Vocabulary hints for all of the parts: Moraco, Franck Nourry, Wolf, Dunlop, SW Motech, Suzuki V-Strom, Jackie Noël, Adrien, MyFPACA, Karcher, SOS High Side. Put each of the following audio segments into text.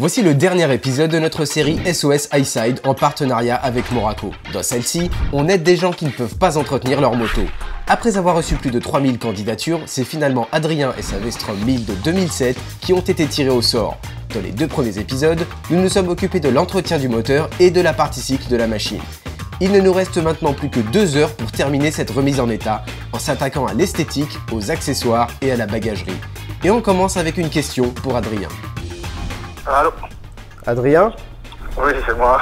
Voici le dernier épisode de notre série SOS High Side en partenariat avec Moraco. Dans celle-ci, on aide des gens qui ne peuvent pas entretenir leur moto. Après avoir reçu plus de 3000 candidatures, c'est finalement Adrien et sa V-Strom 1000 de 2007 qui ont été tirés au sort. Dans les deux premiers épisodes, nous nous sommes occupés de l'entretien du moteur et de la partie cycle de la machine. Il ne nous reste maintenant plus que 2 heures pour terminer cette remise en état, en s'attaquant à l'esthétique, aux accessoires et à la bagagerie. Et on commence avec une question pour Adrien. Allô Adrien? Oui, c'est moi.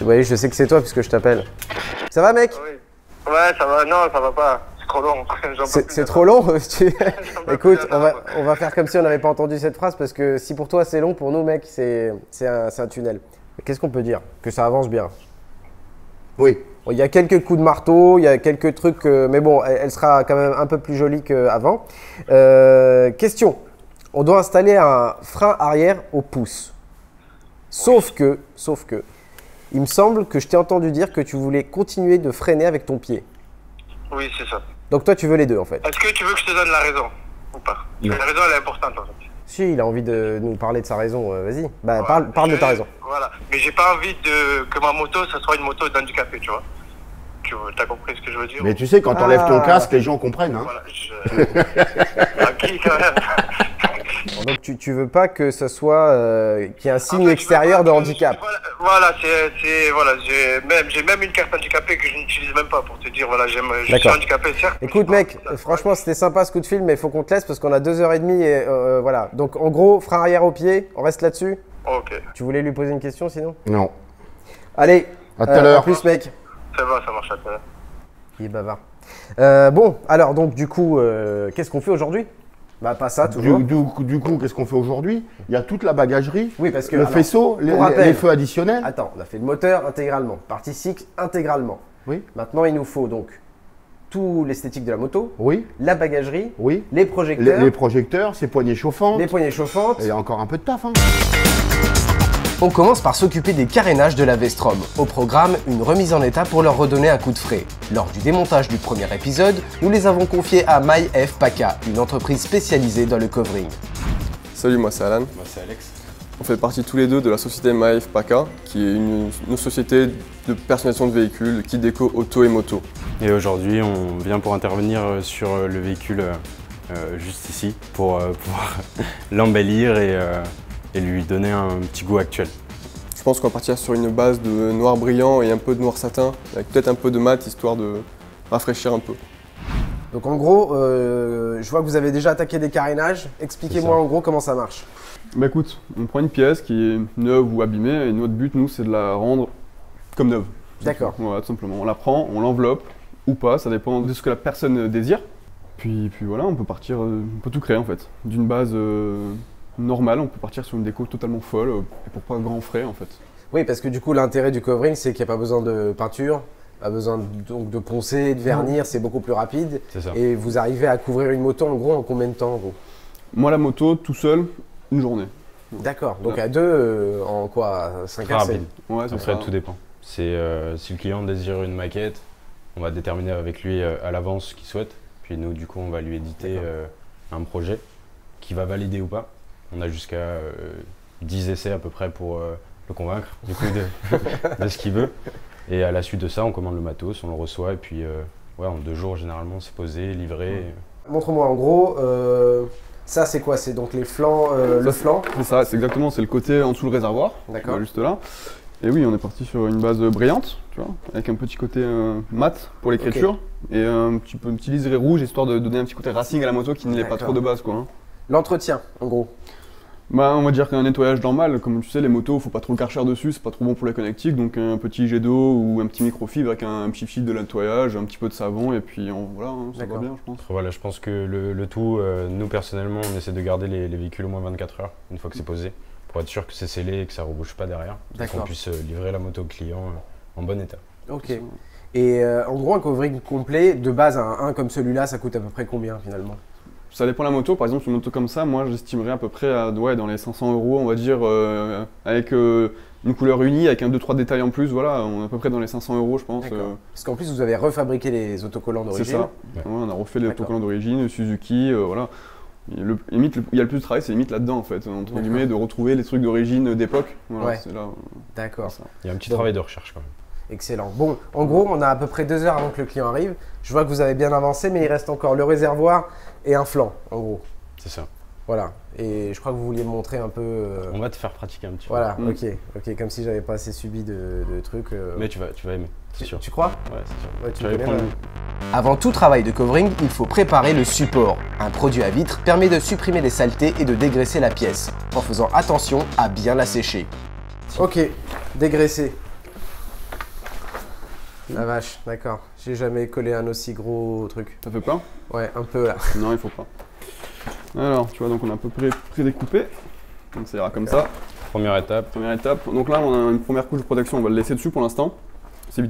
Oui, je sais que c'est toi puisque je t'appelle. Ça va, mec? Oui. Ouais, ça va. Non, ça va pas. C'est trop long. C'est trop long. Écoute, on va faire comme si on n'avait pas entendu cette phrase parce que si pour toi c'est long, pour nous, mec, c'est un tunnel. Qu'est-ce qu'on peut dire? Que ça avance bien. Oui. Bon, il y a quelques coups de marteau, il y a quelques trucs, mais bon, elle sera quand même un peu plus jolie qu'avant. Question. On doit installer un frein arrière au pouce. Sauf que, il me semble que je t'ai entendu dire que tu voulais continuer de freiner avec ton pied. Oui, c'est ça. Donc toi, tu veux les deux, en fait. Est-ce que tu veux que je te donne la raison ou pas? La raison, elle est importante, en fait. Si, il a envie de nous parler de sa raison, vas-y. Bah, ouais, parle de ta raison. Voilà, mais j'ai pas envie que ma moto, ça soit une moto d'handicapé, tu vois. Tu as compris ce que je veux dire? Mais tu sais, quand t'enlèves ton casque, les gens comprennent, hein. Voilà, quand même. Donc tu veux pas que ça soit, qu'il y ait un signe extérieur de handicap? Voilà, j'ai même une carte handicapée que je n'utilise même pas pour te dire, voilà, je suis handicapé, certes. Écoute mec, franchement c'était sympa ce coup de fil, mais il faut qu'on te laisse parce qu'on a 2h30 et voilà. Donc en gros, frein arrière au pied, on reste là-dessus. Ok. Tu voulais lui poser une question sinon? Non. Allez, à tout à l'heure. À plus mec. Ça va, ça marche à tout à l'heure. Il est bavard. Bon, alors donc du coup, qu'est-ce qu'on fait aujourd'hui? Bah pas ça toujours. Du coup, qu'est-ce qu'on fait aujourd'hui? Il y a toute la bagagerie, oui, parce que, faisceau, les feux additionnels. Attends, on a fait le moteur intégralement, partie cycle intégralement. Oui. Maintenant, il nous faut donc tout l'esthétique de la moto, oui, la bagagerie, oui, les projecteurs. Les projecteurs, ses poignées chauffantes. Les poignées chauffantes. Et il y a encore un peu de taf, hein. On commence par s'occuper des carénages de la V-Strom. Au programme, une remise en état pour leur redonner un coup de frais. Lors du démontage du premier épisode, nous les avons confiés à MyFPACA, une entreprise spécialisée dans le covering. Salut, moi c'est Alan. Moi c'est Alex. On fait partie tous les deux de la société MyFPACA, qui est une société de personnalisation de véhicules, de kit déco auto et moto. Et aujourd'hui, on vient pour intervenir sur le véhicule juste ici, pour pouvoir l'embellir et lui donner un petit goût actuel. Je pense qu'on va partir sur une base de noir brillant et un peu de noir satin, avec peut-être un peu de mat, histoire de rafraîchir un peu. Donc en gros, je vois que vous avez déjà attaqué des carénages. Expliquez-moi en gros comment ça marche. Bah écoute, on prend une pièce qui est neuve ou abîmée, et notre but, nous, c'est de la rendre comme neuve. D'accord. Voilà, tout simplement. On la prend, on l'enveloppe, ou pas, ça dépend de ce que la personne désire. Puis voilà, on peut partir, on peut tout créer en fait, d'une base... normal, on peut partir sur une déco totalement folle et pour pas grand frais en fait. Oui, parce que du coup l'intérêt du covering c'est qu'il n'y a pas besoin de peinture, pas besoin donc de poncer, de vernir, c'est beaucoup plus rapide. Et vous arrivez à couvrir une moto en gros en combien de temps en gros? Moi la moto tout seul, une journée. D'accord, donc à deux en quoi? 5 heures? Ouais, ça serait tout dépend. C'est si le client désire une maquette, on va déterminer avec lui à l'avance ce qu'il souhaite, puis nous du coup on va lui éditer un projet qu'il va valider ou pas. On a jusqu'à 10 essais à peu près pour le convaincre du coup, de ce qu'il veut. Et à la suite de ça, on commande le matos, on le reçoit et puis ouais, en 2 jours généralement c'est posé, livré. Et... Montre-moi en gros, ça c'est quoi? C'est donc les flancs, le flanc? C'est ça, c'est exactement, c'est le côté en dessous le réservoir, juste là. Et oui, on est parti sur une base brillante, tu vois, avec un petit côté mat pour l'écriture et un petit liseré rouge histoire de donner un petit côté racing à la moto qui ne l'est pas trop de base quoi. Hein. L'entretien en gros? Bah, on va dire qu'un nettoyage normal, comme tu sais, les motos, faut pas trop le karcher dessus, c'est pas trop bon pour les connectiques, donc un petit jet d'eau ou un petit microfibre avec un petit fil de nettoyage, un petit peu de savon, et puis voilà, hein, ça va bien, je pense. Voilà, je pense que le tout, nous personnellement, on essaie de garder les véhicules au moins 24 heures, une fois que c'est posé, pour être sûr que c'est scellé et que ça rebouche pas derrière, pour qu'on puisse livrer la moto au client en bon état. Ok. Et en gros, un covering complet, de base, un comme celui-là, ça coûte à peu près combien finalement? Ça dépend de la moto, par exemple une moto comme ça, moi j'estimerais à peu près à, ouais, dans les 500 €, on va dire, avec une couleur unie, avec un 2-3 détails en plus, voilà, on est à peu près dans les 500 €, je pense. Parce qu'en plus vous avez refabriqué les autocollants d'origine. C'est ça, ouais, on a refait les autocollants d'origine, Suzuki, voilà. Limite, il y a le plus de travail, c'est limite là-dedans en fait, entre guillemets, de retrouver les trucs d'origine d'époque. Voilà, ouais. D'accord. Il y a un petit travail de recherche quand même. Excellent. Bon, en gros, on a à peu près 2 heures avant que le client arrive. Je vois que vous avez bien avancé, mais il reste encore le réservoir et un flanc, en gros. C'est ça. Voilà. Et je crois que vous vouliez me montrer un peu… On va te faire pratiquer un petit peu. Voilà, ok. Comme si j'avais pas assez subi de trucs. Mais tu vas aimer, c'est sûr. Tu crois? Ouais, c'est sûr. Ouais, tu vas aimer. Avant tout travail de covering, il faut préparer le support. Un produit à vitre permet de supprimer les saletés et de dégraisser la pièce, en faisant attention à bien la sécher. Ok, dégraisser. La vache, d'accord. J'ai jamais collé un aussi gros truc. Ça fait pas? Ouais, un peu là. Non, il faut pas. Alors, tu vois, donc on a à peu près prédécoupé. Donc ça ira comme ça. Première étape. Donc là, on a une première couche de protection. On va le laisser dessus pour l'instant. C'est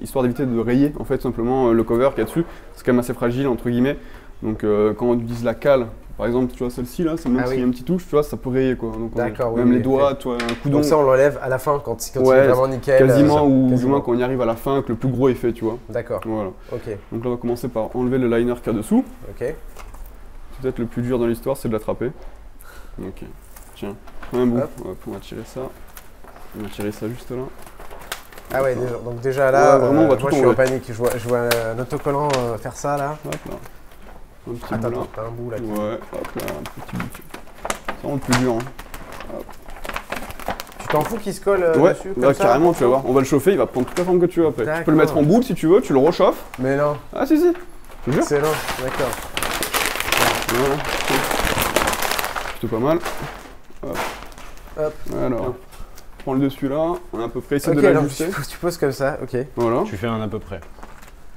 histoire d'éviter de rayer en fait simplement le cover qu'il y a dessus. C'est quand même assez fragile entre guillemets. Donc quand on utilise la cale, par exemple, tu vois celle-ci là, c'est même s'il y a une petite touche, tu vois, ça peut rayer quoi. Donc, même les doigts, tu vois, un coup d'ongle. Donc ça, on l'enlève à la fin quand c'est vraiment nickel. Quasiment, ou du moins quand on y arrive à la fin, que le plus gros est fait, tu vois. D'accord. Voilà. Ok. Donc là, on va commencer par enlever le liner qu'il y a dessous. Ok. Peut-être le plus dur dans l'histoire, c'est de l'attraper. Ok. Tiens, un bout. On va tirer ça. On va tirer ça juste là. Ah ouais, donc déjà là, vraiment, on va moi je suis en panique. Je vois un autocollant faire ça là. Hop là. Un petit bout là. T'as un bout là. Ouais, hop là, un petit bout. C'est vraiment le plus dur. Hein. Tu t'en fous qu'il se colle dessus comme ça, carrément, tu vas voir. On va le chauffer, il va prendre toute la forme que tu veux après. Tu peux le mettre en boule si tu veux, tu le réchauffes. Mais non. Ah si, si. Je te jure. Excellent, d'accord. Voilà. Plutôt pas mal. Hop. Hop. Alors. Prends le dessus là, on a à peu près essayé de l'ajuster. Tu poses comme ça, ok. Voilà. Tu fais un à peu près.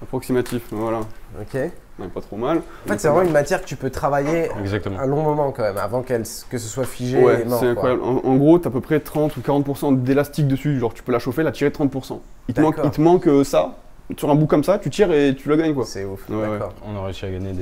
Approximatif, voilà. Ok. Pas trop mal. En fait, c'est vraiment une matière que tu peux travailler un long moment quand même, avant que ce soit figé. Ouais, c'est incroyable. En gros, tu as à peu près 30 ou 40% d'élastique dessus. Genre, tu peux la chauffer, la tirer 30%. Il te manque ça, sur un bout comme ça, tu tires et tu la gagnes quoi. C'est ouf. Ouais, d'accord. Ouais. On a réussi à gagner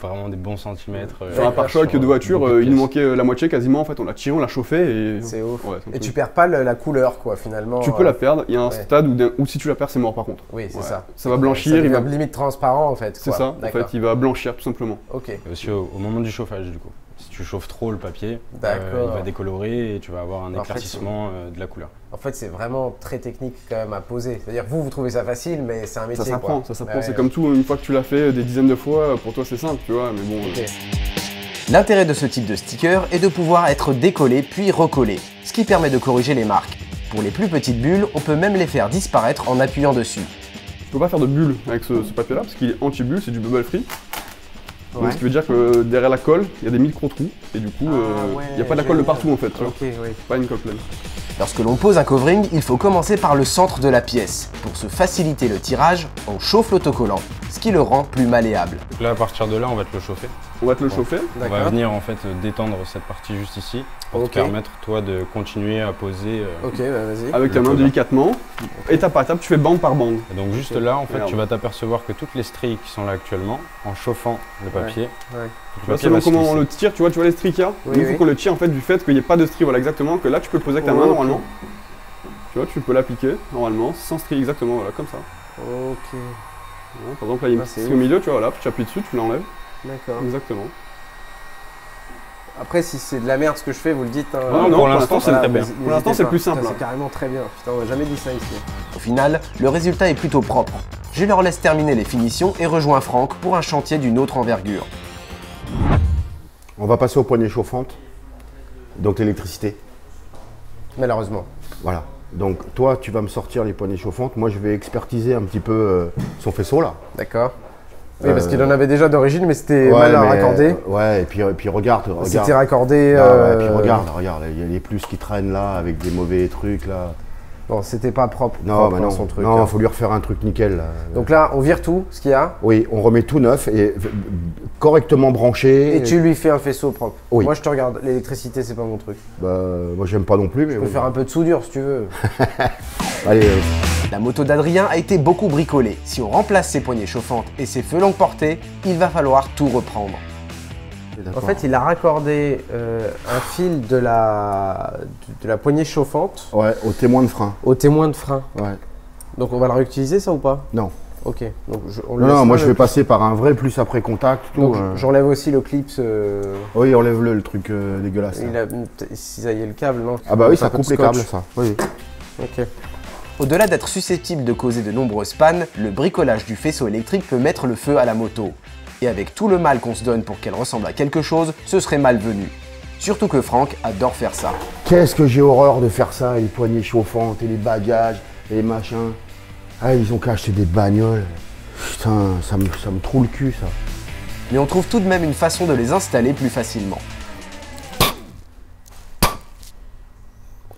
vraiment des bons centimètres. Sur un pare-choc de voiture, il nous manquait la moitié quasiment. En fait, on l'a tiré, on l'a chauffé. Et... C'est ouf. Ouais, et tu perds pas la couleur, quoi, finalement. Tu peux la perdre. Il y a un stade où si tu la perds, c'est mort, par contre. Oui, c'est ça. Ça va blanchir. Il va limite transparent, en fait. C'est ça. En fait, il va blanchir, tout simplement. Ok. Et aussi au moment du chauffage, du coup. Si tu chauffes trop le papier, il va décolorer et tu vas avoir un éclaircissement de la couleur. En fait, c'est vraiment très technique quand même à poser. C'est-à-dire vous trouvez ça facile, mais c'est un métier. Ça s'apprend, ça s'apprend. C'est comme tout, une fois que tu l'as fait des dizaines de fois, pour toi c'est simple, tu vois, mais bon… L'intérêt de ce type de sticker est de pouvoir être décollé puis recollé, ce qui permet de corriger les marques. Pour les plus petites bulles, on peut même les faire disparaître en appuyant dessus. Tu peux pas faire de bulles avec ce papier-là, parce qu'il est anti-bulle, c'est du bubble free. Donc, ce qui veut dire que derrière la colle, il y a des micro-trous et du coup, il n'y a pas de la colle de partout en fait. Okay, oui. Pas une colle pleine. Lorsque l'on pose un covering, il faut commencer par le centre de la pièce. Pour se faciliter le tirage, on chauffe l'autocollant, ce qui le rend plus malléable. Donc là, à partir de là, on va te le chauffer. On va te le chauffer. On va venir en fait détendre cette partie juste ici pour te permettre toi de continuer à poser. Ok, vas-y. Avec ta main délicatement, étape par étape, tu fais bande par bande. Et donc juste là, en fait, tu vas t'apercevoir que toutes les stries qui sont là actuellement, en chauffant le papier. Ouais. Selon comment on le tire, tu vois les stries qu'il y a. Il faut qu'on le tire en fait du fait qu'il n'y ait pas de stries. Voilà, exactement. Que là, tu peux le poser avec ta main normalement. Tu vois, tu peux l'appliquer normalement sans stries, exactement. Voilà, comme ça. Ok. Voilà, par exemple, là, il y a une strie au milieu. Tu vois, là, tu appuies dessus, tu l'enlèves. D'accord. Exactement. Après, si c'est de la merde ce que je fais, vous le dites. Hein, non, pour l'instant, c'est très bien. Pour l'instant, c'est le plus simple. C'est carrément très bien. Putain, on n'a jamais dit ça ici. Au final, le résultat est plutôt propre. Je leur laisse terminer les finitions et rejoins Franck pour un chantier d'une autre envergure. On va passer aux poignées chauffantes, donc l'électricité. Malheureusement. Voilà. Donc, toi, tu vas me sortir les poignées chauffantes. Moi, je vais expertiser un petit peu son faisceau là. D'accord. Oui, parce qu'il en avait déjà d'origine, mais c'était mal raccordé. Ouais, et puis regarde. C'était raccordé. Et puis regarde, il y a les plus qui traînent là, avec des mauvais trucs là. Bon, c'était pas propre. Non, bah non, son truc. Non, faut lui refaire un truc nickel. Là. Donc là, on vire tout, ce qu'il y a. Oui, on remet tout neuf et correctement branché. Et tu lui fais un faisceau propre. Oui. Moi, je te regarde. L'électricité, c'est pas mon truc. Bah, moi, j'aime pas non plus, mais. Je peux faire un peu de soudure si tu veux. Allez. La moto d'Adrien a été beaucoup bricolée. Si on remplace ses poignées chauffantes et ses feux longue portée, il va falloir tout reprendre. En fait, il a raccordé un fil de la poignée chauffante. Ouais, au témoin de frein. Au témoin de frein. Ouais. Donc on va le réutiliser ça ou pas? Non. Ok. Donc, moi je vais passer par un vrai plus après contact. Donc j'enlève aussi le clip. Oui, enlève-le, le truc dégueulasse. S'ils avaient le câble, non? Ah bah oui, ça coupe les câbles, ça. Oui. Ok. Au-delà d'être susceptible de causer de nombreuses pannes, le bricolage du faisceau électrique peut mettre le feu à la moto. Et avec tout le mal qu'on se donne pour qu'elle ressemble à quelque chose, ce serait malvenu. Surtout que Franck adore faire ça. Qu'est-ce que j'ai horreur de faire ça, les poignées chauffantes et les bagages et les machins. Ah, ils ont qu'à acheter des bagnoles. Putain, ça me trouve le cul, ça. Mais on trouve tout de même une façon de les installer plus facilement.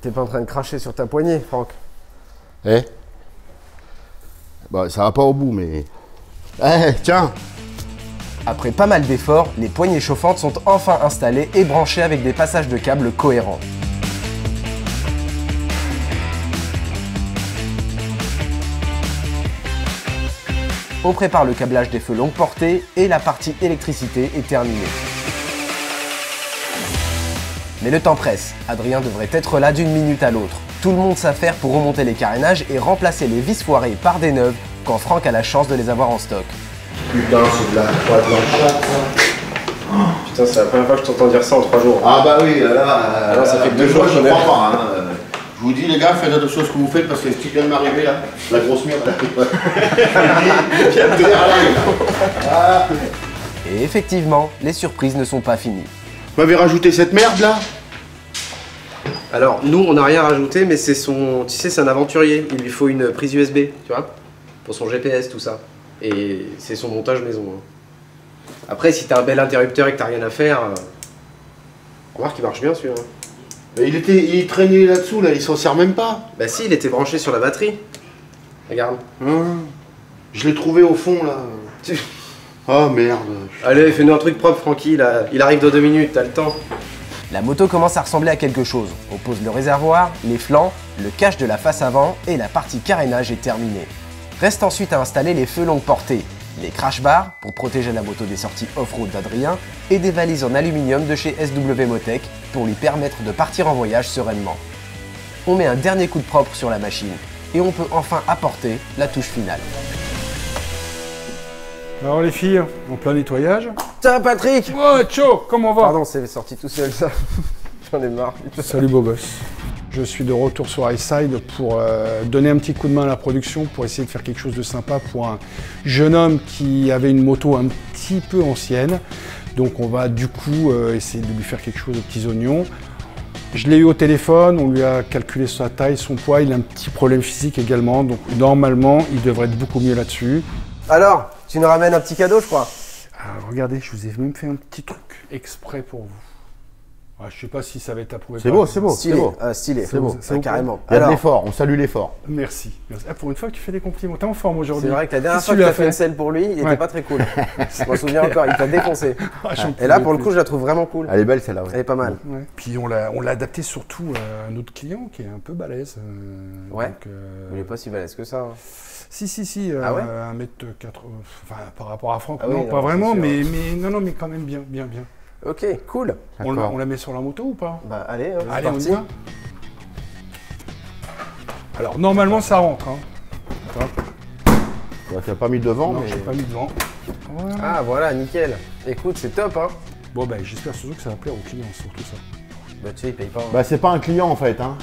T'es pas en train de cracher sur ta poignée, Franck? Eh? Bah, ça va pas au bout, mais... Eh, tiens! Après pas mal d'efforts, les poignées chauffantes sont enfin installées et branchées avec des passages de câbles cohérents. On prépare le câblage des feux longue portée et la partie électricité est terminée. Mais le temps presse, Adrien devrait être là d'une minute à l'autre. Tout le monde s'affaire pour remonter les carénages et remplacer les vis foirées par des neuves quand Franck a la chance de les avoir en stock. Putain, c'est de la croix de l'enchate, ça. Putain, c'est la première fois que je t'entends dire ça en 3 jours. Ah bah oui, là, ça fait que 2 jours que je ne crois pas. Hein. Je vous dis les gars, faites attention à ce que vous faites parce que ce qui vient de m'arriver là, la grosse merde là. Et effectivement, les surprises ne sont pas finies. Vous m'avez rajouté cette merde là? Alors nous, on n'a rien rajouté, mais c'est son... Tu sais, c'est un aventurier, il lui faut une prise USB, tu vois, pour son GPS, tout ça. Et c'est son montage maison. Après, si t'as un bel interrupteur et que t'as rien à faire, remarque qu'il marche bien celui-là. Mais il traînait là-dessous, là, il s'en sert même pas. Bah si, il était branché sur la batterie. Regarde. Je l'ai trouvé au fond, là. Oh merde. Allez, fais-nous un truc propre, Francky, là. Il arrive dans 2 minutes, t'as le temps. La moto commence à ressembler à quelque chose. On pose le réservoir, les flancs, le cache de la face avant et la partie carénage est terminée. Reste ensuite à installer les feux longue portée, les crash bars pour protéger la moto des sorties off-road d'Adrien et des valises en aluminium de chez SW Motech pour lui permettre de partir en voyage sereinement. On met un dernier coup de propre sur la machine et on peut enfin apporter la touche finale. Alors les filles, en plein nettoyage. Tiens Patrick! Oh, tcho, comment on va? Pardon, c'est sorti tout seul ça. J'en ai marre. Salut beau gosse. Je suis de retour sur High Side pour donner un petit coup de main à la production, pour essayer de faire quelque chose de sympa pour un jeune homme qui avait une moto un petit peu ancienne. Donc on va du coup essayer de lui faire quelque chose aux petits oignons. Je l'ai eu au téléphone, on lui a calculé sa taille, son poids, il a un petit problème physique également. Donc normalement, il devrait être beaucoup mieux là-dessus. Alors, tu nous ramènes un petit cadeau, je crois. Alors, regardez, je vous ai même fait un petit truc exprès pour vous. Ah, je sais pas si ça va être approuvé. C'est beau, c'est beau. Stylé, stylé. C'est beau, carrément. Il y a de l'effort, on salue l'effort. Merci. Ah, pour une fois que tu fais des compliments, t'es en forme aujourd'hui. C'est vrai que la dernière fois que tu as fait une selle pour lui, il n'était pas très cool. Je m'en souviens encore, il t'a défoncé. Et là, pour le coup, je la trouve vraiment cool. Elle est belle celle-là, ouais. Elle est pas mal. Ouais. Puis on l'a adapté surtout à notre client qui est un peu balèze. Ouais. Il n'est pas si balèze que ça. Hein. Si, 1m80. Enfin, par rapport à Franck, non, pas vraiment, mais quand même bien. Ok, cool. On la met sur la moto ou pas? Bah allez, allez, on y va. Alors normalement ça rentre. Hein. Attends. Tu n'as pas mis devant? Non, mais... j'ai pas mis devant. Voilà. Ah voilà, nickel. Écoute, c'est top. Hein. Bon bah j'espère surtout que ça va plaire aux clients, surtout ça. Bah tu sais, ils payent pas. Hein. Bah c'est pas un client en fait. Hein.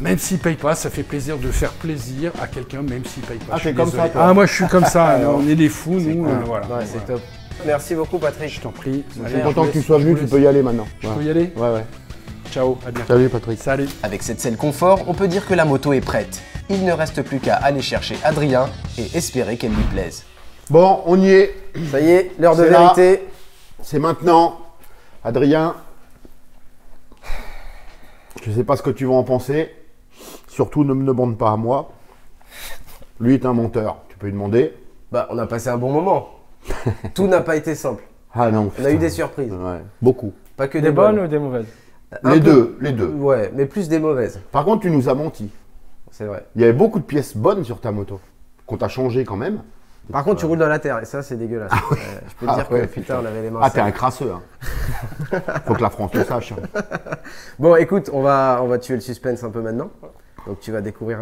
Même s'il paye pas, ça fait plaisir de faire plaisir à quelqu'un, même s'il paye pas. Ah t'es comme ça toi. Ah moi je suis comme ça, on est des fous nous. Cool. Voilà. Ouais, c'est top. Merci beaucoup Patrick. Je t'en prie. Je suis content que tu sois venu, tu peux y aller maintenant. Je peux y aller? Ouais. Ciao, à bientôt. Salut Patrick. Salut. Avec cette selle confort, on peut dire que la moto est prête. Il ne reste plus qu'à aller chercher Adrien et espérer qu'elle lui plaise. Bon, on y est. Ça y est, l'heure de vérité. C'est maintenant. Adrien, je sais pas ce que tu vas en penser. Surtout ne me demande pas à moi. Lui est un menteur, tu peux lui demander. Bah, on a passé un bon moment. Tout n'a pas été simple. Ah non. On a eu des surprises. Ouais. Beaucoup. Pas que des bonnes ou des mauvaises. Les deux. Ouais, mais plus des mauvaises. Par contre, tu nous as menti. C'est vrai. Il y avait beaucoup de pièces bonnes sur ta moto, qu'on t'a changé quand même. Par contre, tu roules dans la terre et ça, c'est dégueulasse. Ah ouais. Je peux te dire que putain, on avait les mains. Ah, t'es un crasseux. Hein. Faut que la France le sache. Hein. Bon, écoute, on va tuer le suspense un peu maintenant. Donc, tu vas découvrir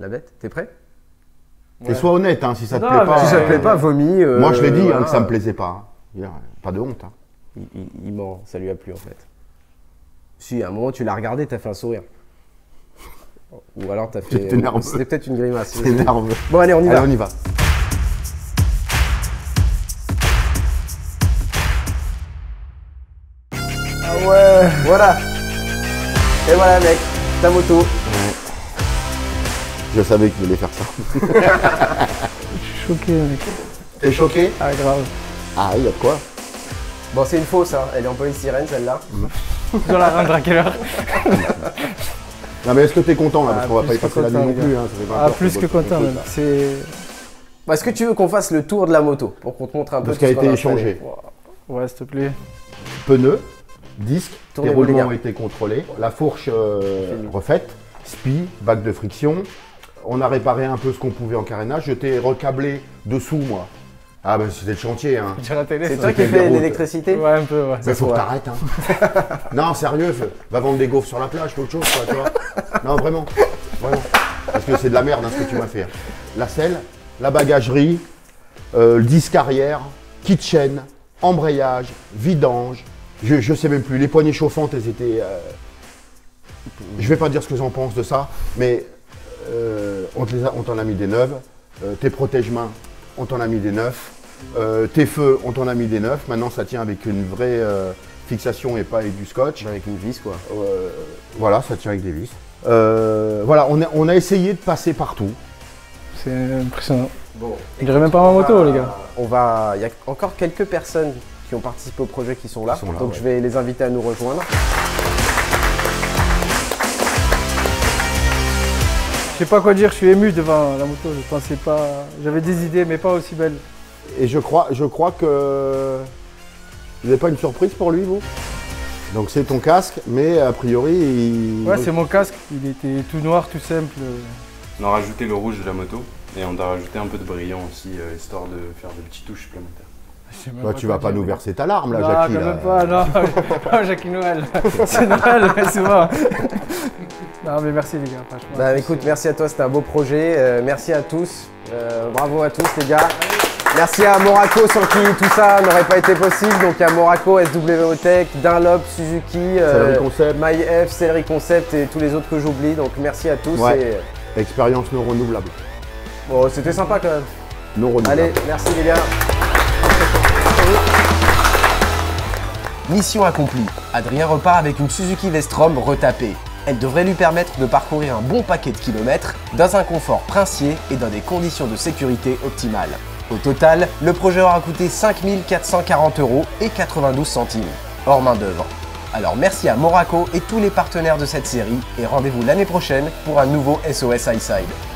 la bête. T'es prêt? Ouais. Et sois honnête, hein, si ça te plaît pas. Si ça te plaît pas, vomis. Moi, je l'ai dit que ça me plaisait pas. Hein. Pas de honte. Hein. Il ment, ça lui a plu en fait. Si, à un moment, tu l'as regardé, tu as fait un sourire. Ou alors, tu as fait. C'était peut-être une grimace. C'était nerveux. Bon, allez, on y va. Allez, on y va. Ah ouais, voilà. Et voilà, mec, ta moto. Ouais. Je savais qu'il voulait faire ça. Je suis choqué, mec. T'es choqué? Ah, grave. Ah, il y a de quoi. Bon, c'est une fausse, hein. Elle est en police sirène, celle-là. Tu dois la rendre à quelle heure? Non, mais est-ce que t'es content, là? Parce qu'on va pas y passer la nuit non plus, hein. Ah, plus que content, même. Est-ce que tu veux qu'on fasse le tour de la moto pour qu'on te montre un peu ce qui a été échangé? Ouais, s'il te plaît. Pneus, disque, les roulements ont été contrôlés, la fourche refaite, spi, bague de friction. On a réparé un peu ce qu'on pouvait en carénage. Je t'ai recablé dessous, moi. Ah ben c'était le chantier, hein. C'est toi qui fais l'électricité? Ouais, un peu, ouais. Mais faut que t'arrêtes, hein. Non, sérieux, va vendre des gaufres sur la plage, autre chose, quoi, tu vois. Non, vraiment, vraiment. Parce que c'est de la merde, hein, ce que tu m'as fait. La selle, la bagagerie, le disque arrière, kitchen, embrayage, vidange. Je sais même plus, les poignées chauffantes, elles étaient... Je vais pas dire ce que j'en pense de ça, mais on t'en a mis des neuves. Tes protège-mains, on t'en a mis des neufs. Tes feux, on t'en a mis des neufs. Maintenant, ça tient avec une vraie fixation et pas avec du scotch. Avec une vis, quoi. Voilà, ça tient avec des vis. Voilà, on a essayé de passer partout. C'est impressionnant. Bon, je dirais même pas ma moto, les gars. Il y a encore quelques personnes qui ont participé au projet qui sont là. Donc, ouais. Je vais les inviter à nous rejoindre. Je sais pas quoi dire, je suis ému devant la moto, je pensais pas... J'avais des idées, mais pas aussi belles. Et je crois que... Vous n'avez pas une surprise pour lui, vous? Donc c'est ton casque, mais a priori... Il... Ouais, c'est mon casque, il était tout noir, tout simple. On a rajouté le rouge de la moto, et on a rajouté un peu de brillant aussi, histoire de faire des petites touches supplémentaires. Toi, tu vas pas nous verser ta larme, là, Jackie. Non, quand même pas, non. Oh, Jackie Noël. C'est Noël, c'est moi. Non, mais merci, les gars. Bah, écoute, merci à toi, c'était un beau projet. Merci à tous. Bravo à tous, les gars. Merci à Moraco, sans qui tout ça n'aurait pas été possible. Donc, à Moraco, SW Motech, Dunlop, Suzuki, MyF, Céleri Concept et tous les autres que j'oublie. Donc, merci à tous. Ouais. Et... Expérience non renouvelable. Bon, c'était sympa quand même. Non renouvelable. Allez, merci, les gars. Mission accomplie, Adrien repart avec une Suzuki V-Strom retapée. Elle devrait lui permettre de parcourir un bon paquet de kilomètres dans un confort princier et dans des conditions de sécurité optimales. Au total, le projet aura coûté 5 440,92 € hors main d'œuvre. Alors merci à Moraco et tous les partenaires de cette série et rendez-vous l'année prochaine pour un nouveau SOS High Side.